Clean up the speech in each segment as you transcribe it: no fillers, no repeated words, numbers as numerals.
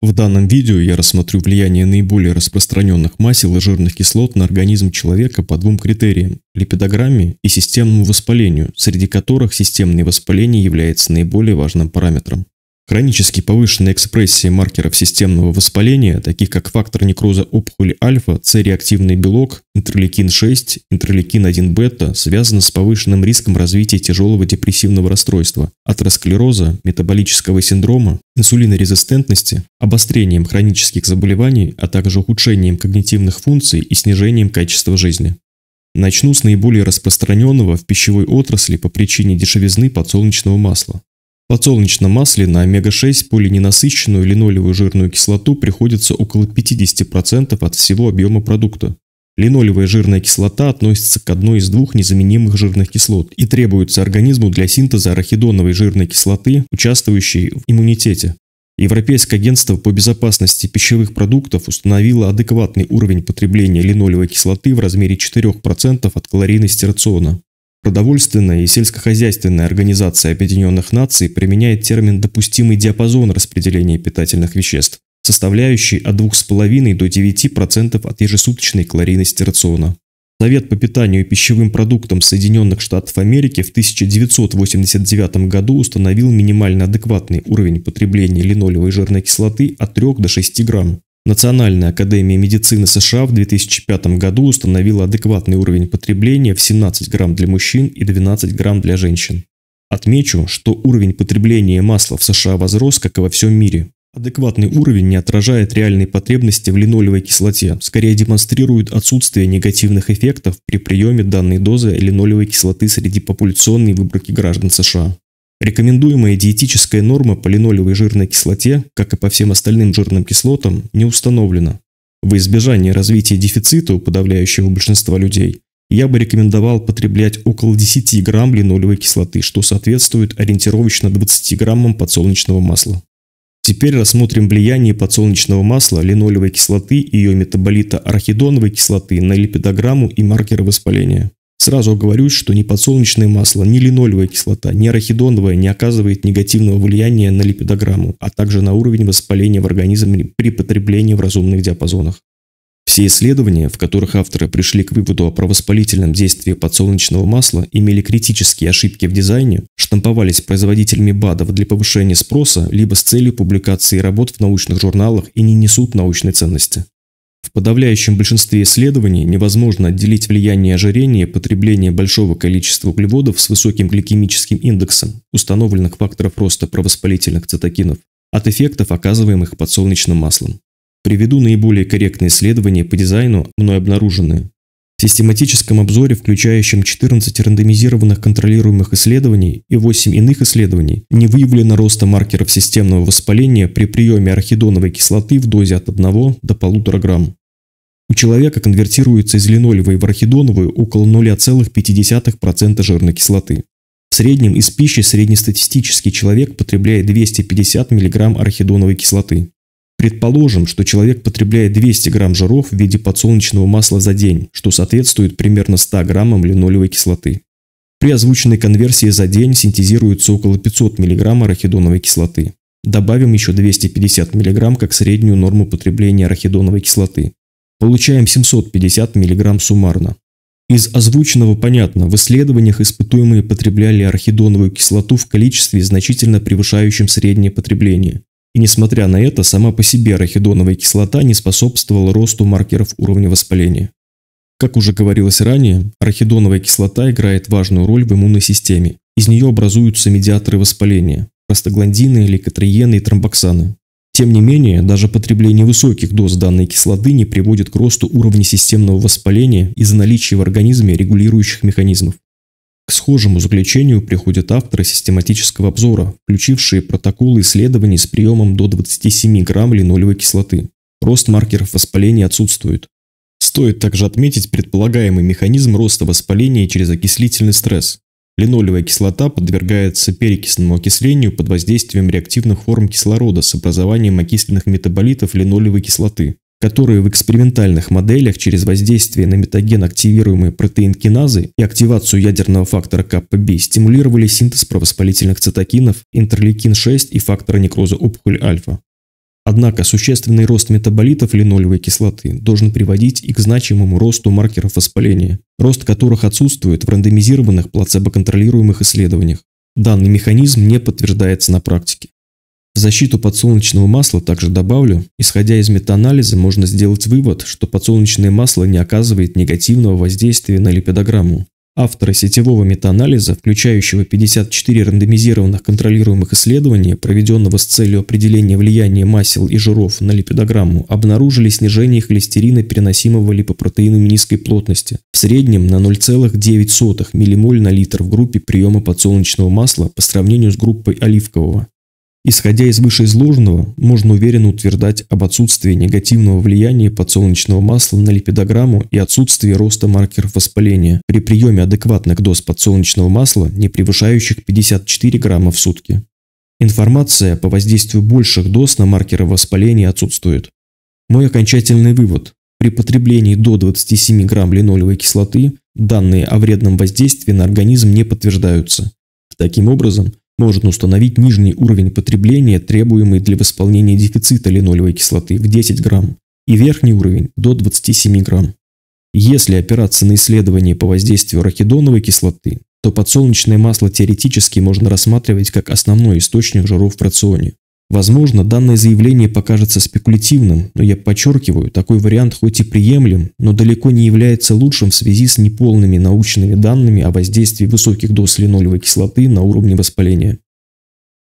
В данном видео я рассмотрю влияние наиболее распространенных масел и жирных кислот на организм человека по двум критериям – липидограмме и системному воспалению, среди которых системное воспаление является наиболее важным параметром. Хронически повышенная экспрессия маркеров системного воспаления, таких как фактор некроза опухоли альфа, С-реактивный белок, интерлейкин-6, интерлейкин-1-бета, связана с повышенным риском развития тяжелого депрессивного расстройства, атеросклероза, метаболического синдрома, инсулинорезистентности, обострением хронических заболеваний, а также ухудшением когнитивных функций и снижением качества жизни. Начну с наиболее распространенного в пищевой отрасли по причине дешевизны подсолнечного масла. В подсолнечном масле на омега-6 полиненасыщенную линолевую жирную кислоту приходится около 50% от всего объема продукта. Линолевая жирная кислота относится к одной из двух незаменимых жирных кислот и требуется организму для синтеза арахидоновой жирной кислоты, участвующей в иммунитете. Европейское агентство по безопасности пищевых продуктов установило адекватный уровень потребления линолевой кислоты в размере 4% от калорийности рациона. Продовольственная и сельскохозяйственная организация Объединенных Наций применяет термин «допустимый диапазон распределения питательных веществ», составляющий от 2,5 до 9% от ежесуточной калорийности рациона. Совет по питанию и пищевым продуктам Соединенных Штатов Америки в 1989 году установил минимально адекватный уровень потребления линолевой жирной кислоты от 3 до 6 грамм. Национальная академия медицины США в 2005 году установила адекватный уровень потребления в 17 грамм для мужчин и 12 грамм для женщин. Отмечу, что уровень потребления масла в США возрос, как и во всем мире. Адекватный уровень не отражает реальные потребности в линолевой кислоте, скорее демонстрирует отсутствие негативных эффектов при приеме данной дозы линолевой кислоты среди популяционной выборки граждан США. Рекомендуемая диетическая норма по линолевой жирной кислоте, как и по всем остальным жирным кислотам, не установлена. Во избежание развития дефицита у подавляющего большинства людей, я бы рекомендовал потреблять около 10 грамм линолевой кислоты, что соответствует ориентировочно 20 граммам подсолнечного масла. Теперь рассмотрим влияние подсолнечного масла, линолевой кислоты и ее метаболита арахидоновой кислоты на липидограмму и маркеры воспаления. Сразу оговорюсь, что ни подсолнечное масло, ни линолевая кислота, ни арахидоновая не оказывает негативного влияния на липидограмму, а также на уровень воспаления в организме при потреблении в разумных диапазонах. Все исследования, в которых авторы пришли к выводу о провоспалительном действии подсолнечного масла, имели критические ошибки в дизайне, штамповались производителями БАДов для повышения спроса, либо с целью публикации работ в научных журналах и не несут научной ценности. В подавляющем большинстве исследований невозможно отделить влияние ожирения и потребления большого количества углеводов с высоким гликемическим индексом, установленных факторов роста провоспалительных цитокинов, от эффектов, оказываемых подсолнечным маслом. Приведу наиболее корректные исследования по дизайну, мной обнаруженные. В систематическом обзоре, включающем 14 рандомизированных контролируемых исследований и 8 иных исследований, не выявлено роста маркеров системного воспаления при приеме арахидоновой кислоты в дозе от 1 до 1,5 грамм. У человека конвертируется из линолевой в арахидоновую около 0,5% жирной кислоты. В среднем из пищи среднестатистический человек потребляет 250 мг арахидоновой кислоты. Предположим, что человек потребляет 200 грамм жиров в виде подсолнечного масла за день, что соответствует примерно 100 граммам линолевой кислоты. При озвученной конверсии за день синтезируется около 500 мг арахидоновой кислоты. Добавим еще 250 мг как среднюю норму потребления арахидоновой кислоты. Получаем 750 мг суммарно. Из озвученного понятно, в исследованиях испытуемые потребляли арахидоновую кислоту в количестве, значительно превышающем среднее потребление. И несмотря на это, сама по себе арахидоновая кислота не способствовала росту маркеров уровня воспаления. Как уже говорилось ранее, арахидоновая кислота играет важную роль в иммунной системе. Из нее образуются медиаторы воспаления – простагландины, ликотриены и тромбоксаны. Тем не менее, даже потребление высоких доз данной кислоты не приводит к росту уровня системного воспаления из-за наличия в организме регулирующих механизмов. К схожему заключению приходят авторы систематического обзора, включившие протоколы исследований с приемом до 27 грамм линолевой кислоты. Рост маркеров воспаления отсутствует. Стоит также отметить предполагаемый механизм роста воспаления через окислительный стресс. Линолевая кислота подвергается перекисному окислению под воздействием реактивных форм кислорода с образованием окисленных метаболитов линолевой кислоты, которые в экспериментальных моделях через воздействие на метаген активируемые протеинкиназы и активацию ядерного фактора κB стимулировали синтез провоспалительных цитокинов интерлейкин-6 и фактора некроза опухоли альфа. Однако существенный рост метаболитов линолевой кислоты должен приводить и к значимому росту маркеров воспаления, рост которых отсутствует в рандомизированных плацебо-контролируемых исследованиях. Данный механизм не подтверждается на практике. В защиту подсолнечного масла также добавлю, исходя из метаанализа можно сделать вывод, что подсолнечное масло не оказывает негативного воздействия на липидограмму. Авторы сетевого метаанализа, включающего 54 рандомизированных контролируемых исследований, проведенного с целью определения влияния масел и жиров на липидограмму, обнаружили снижение холестерина, переносимого липопротеинами низкой плотности, в среднем на 0,9 ммоль на литр в группе приема подсолнечного масла по сравнению с группой оливкового. Исходя из вышеизложенного, можно уверенно утверждать об отсутствии негативного влияния подсолнечного масла на липидограмму и отсутствии роста маркеров воспаления при приеме адекватных доз подсолнечного масла, не превышающих 54 грамма в сутки. Информация по воздействию больших доз на маркеры воспаления отсутствует. Мой окончательный вывод. При потреблении до 27 грамм линолевой кислоты данные о вредном воздействии на организм не подтверждаются. Таким образом, можно установить нижний уровень потребления, требуемый для восполнения дефицита линолевой кислоты в 10 грамм, и верхний уровень до 27 грамм. Если опираться на исследования по воздействию рахидоновой кислоты, то подсолнечное масло теоретически можно рассматривать как основной источник жиров в рационе. Возможно, данное заявление покажется спекулятивным, но я подчеркиваю, такой вариант хоть и приемлем, но далеко не является лучшим в связи с неполными научными данными о воздействии высоких доз линолевой кислоты на уровне воспаления.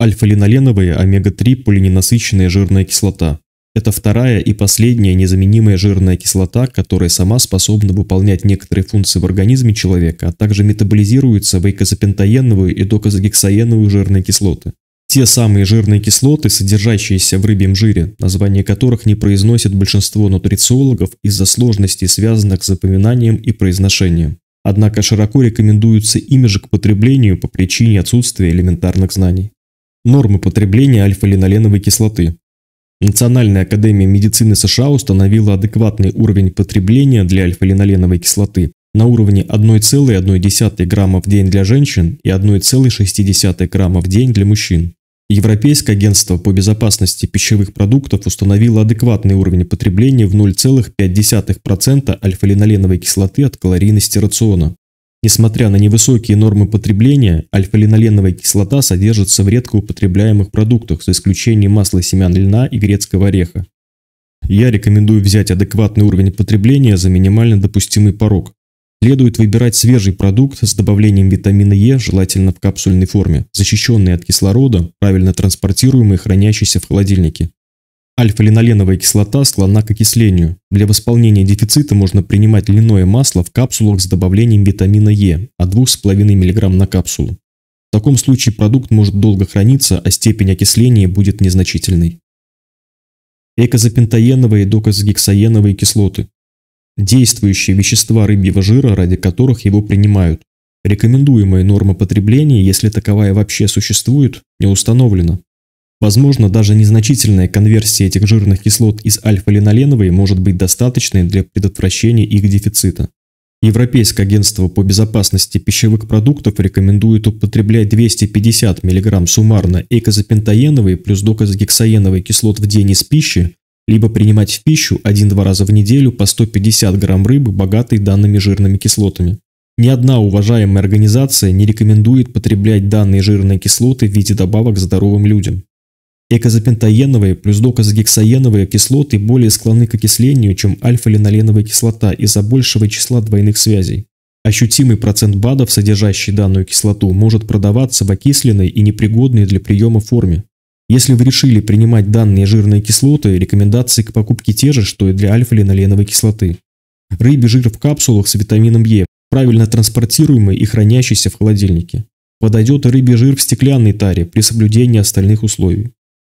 Альфа-линоленовая омега-3 полиненасыщенная жирная кислота. Это вторая и последняя незаменимая жирная кислота, которая сама способна выполнять некоторые функции в организме человека, а также метаболизируется в эйкозапентаеновую и докозагексаеновую жирные кислоты. Те самые жирные кислоты, содержащиеся в рыбьем жире, название которых не произносит большинство нутрициологов из-за сложностей, связанных с запоминанием и произношением. Однако широко рекомендуются ими же к потреблению по причине отсутствия элементарных знаний. Нормы потребления альфа-линоленовой кислоты. Национальная академия медицины США установила адекватный уровень потребления для альфа-линоленовой кислоты на уровне 1,1 грамма в день для женщин и 1,6 грамма в день для мужчин. Европейское агентство по безопасности пищевых продуктов установило адекватный уровень потребления в 0,5% альфа-линоленовой кислоты от калорийности рациона. Несмотря на невысокие нормы потребления, альфа-линоленовая кислота содержится в редко употребляемых продуктах, за исключением масла семян льна и грецкого ореха. Я рекомендую взять адекватный уровень потребления за минимально допустимый порог. Следует выбирать свежий продукт с добавлением витамина Е, желательно в капсульной форме, защищенный от кислорода, правильно транспортируемый и хранящийся в холодильнике. Альфа-линоленовая кислота склонна к окислению. Для восполнения дефицита можно принимать льняное масло в капсулах с добавлением витамина Е от 2,5 мг на капсулу. В таком случае продукт может долго храниться, а степень окисления будет незначительной. Эйкозапентаеновая и докозагексаеновые кислоты. Действующие вещества рыбьего жира, ради которых его принимают. Рекомендуемая норма потребления, если таковая вообще существует, не установлена. Возможно, даже незначительная конверсия этих жирных кислот из альфа-линоленовой может быть достаточной для предотвращения их дефицита. Европейское агентство по безопасности пищевых продуктов рекомендует употреблять 250 мг суммарно эйкозапентаеновой плюс докозагексаеновой кислот в день из пищи, либо принимать в пищу 1-2 раза в неделю по 150 грамм рыбы, богатой данными жирными кислотами. Ни одна уважаемая организация не рекомендует потреблять данные жирные кислоты в виде добавок здоровым людям. Эйкозапентаеновые плюс докозагексаеновые кислоты более склонны к окислению, чем альфа-линоленовая кислота из-за большего числа двойных связей. Ощутимый процент БАДов, содержащий данную кислоту, может продаваться в окисленной и непригодной для приема форме. Если вы решили принимать данные жирные кислоты, рекомендации к покупке те же, что и для альфа-линоленовой кислоты. Рыбий жир в капсулах с витамином Е, правильно транспортируемый и хранящийся в холодильнике. Подойдет и рыбий жир в стеклянной таре при соблюдении остальных условий.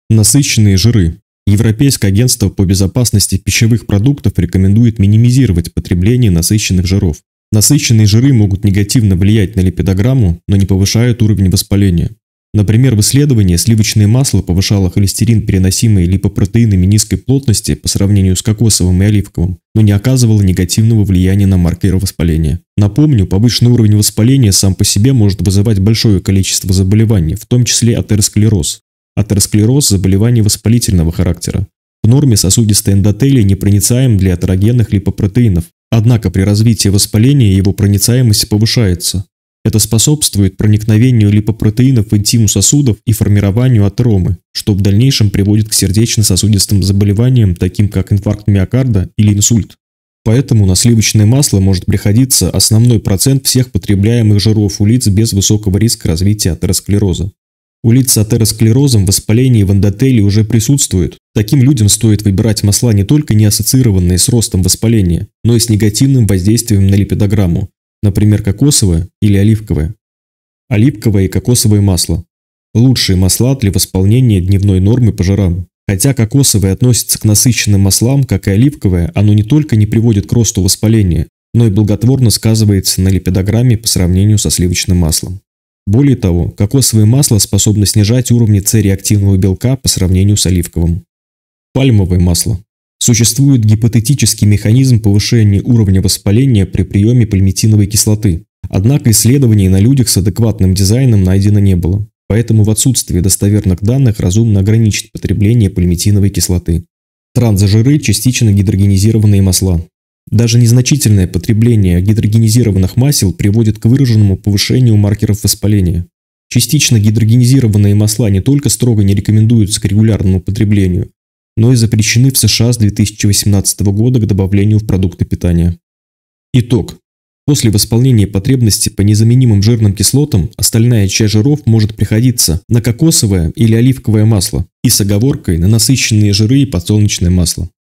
Насыщенные жиры. Европейское агентство по безопасности пищевых продуктов рекомендует минимизировать потребление насыщенных жиров. Насыщенные жиры могут негативно влиять на липидограмму, но не повышают уровень воспаления. Например, в исследовании сливочное масло повышало холестерин, переносимый липопротеинами низкой плотности по сравнению с кокосовым и оливковым, но не оказывало негативного влияния на маркеры воспаления. Напомню, повышенный уровень воспаления сам по себе может вызывать большое количество заболеваний, в том числе атеросклероз. атеросклероз – заболевание воспалительного характера. В норме сосудистый эндотелий непроницаем для атерогенных липопротеинов, однако при развитии воспаления его проницаемость повышается. Это способствует проникновению липопротеинов в интиму сосудов и формированию атеромы, что в дальнейшем приводит к сердечно-сосудистым заболеваниям, таким как инфаркт миокарда или инсульт. Поэтому на сливочное масло может приходиться основной процент всех потребляемых жиров у лиц без высокого риска развития атеросклероза. У лиц с атеросклерозом воспаление в эндотелии уже присутствует. Таким людям стоит выбирать масла не только не ассоциированные с ростом воспаления, но и с негативным воздействием на липидограмму, например, кокосовое или оливковое. Оливковое и кокосовое масло – лучшие масла для восполнения дневной нормы по жирам. Хотя кокосовое относится к насыщенным маслам, как и оливковое, оно не только не приводит к росту воспаления, но и благотворно сказывается на липидограмме по сравнению со сливочным маслом. Более того, кокосовое масло способно снижать уровни С-реактивного белка по сравнению с оливковым. Пальмовое масло. Существует гипотетический механизм повышения уровня воспаления при приеме пальмитиновой кислоты. Однако исследований на людях с адекватным дизайном найдено не было. Поэтому в отсутствии достоверных данных разумно ограничить потребление пальмитиновой кислоты. Трансжиры – частично гидрогенизированные масла. Даже незначительное потребление гидрогенизированных масел приводит к выраженному повышению маркеров воспаления. Частично гидрогенизированные масла не только строго не рекомендуются к регулярному потреблению, но и запрещены в США с 2018 года к добавлению в продукты питания. Итог. После восполнения потребности по незаменимым жирным кислотам остальная часть жиров может приходиться на кокосовое или оливковое масло и с оговоркой на насыщенные жиры и подсолнечное масло.